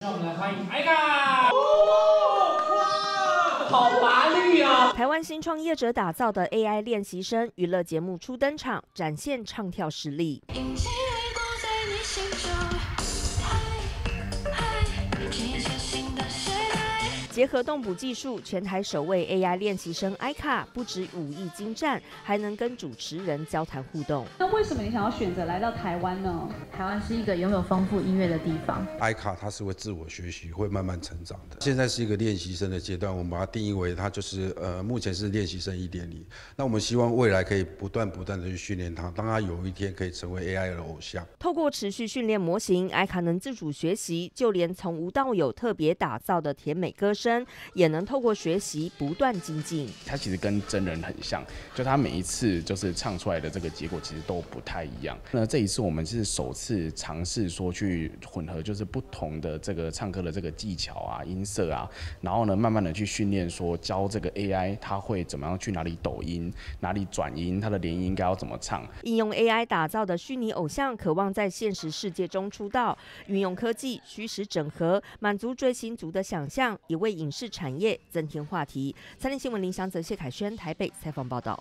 让我们来欢迎 Ika。哇，好华丽啊！台湾新创业者打造的 AI 练习生娱乐节目初登场，展现唱跳实力。 结合动捕技术，全台首位 AI 练习生 Ika 不止武艺精湛，还能跟主持人交谈互动。那为什么你想要选择来到台湾呢？台湾是一个拥有丰富音乐的地方。Ika 它是会自我学习，会慢慢成长的。现在是一个练习生的阶段，我们把它定义为它就是目前是练习生 1.0。那我们希望未来可以不断的去训练它，当它有一天可以成为 AI 的偶像。透过持续训练模型 ，Ika 能自主学习，就连从无到有特别打造的甜美歌声。 也能透过学习不断精进。他其实跟真人很像，就他每一次就是唱出来的这个结果其实都不太一样。那这一次我们是首次尝试说去混合，就是不同的这个唱歌的这个技巧啊、音色啊，然后呢慢慢的去训练，说教这个 AI 它会怎么样去哪里抖音、哪里转音，它的连音应该要怎么唱。应用 AI 打造的虚拟偶像，渴望在现实世界中出道，运用科技虚实整合，满足追星族的想象，也为 影视产业增添话题。3立新闻林祥泽、谢凯轩台北采访报道。